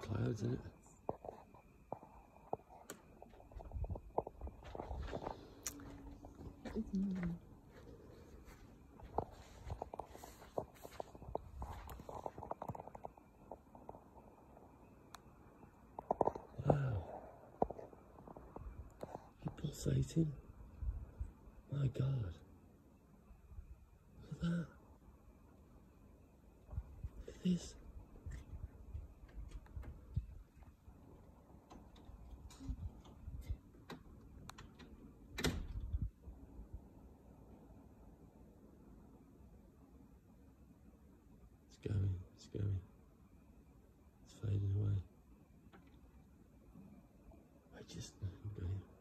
clouds in it. Wow. It's pulsating. My God. Look at that. Look at this. It's going. It's fading away. I'm going.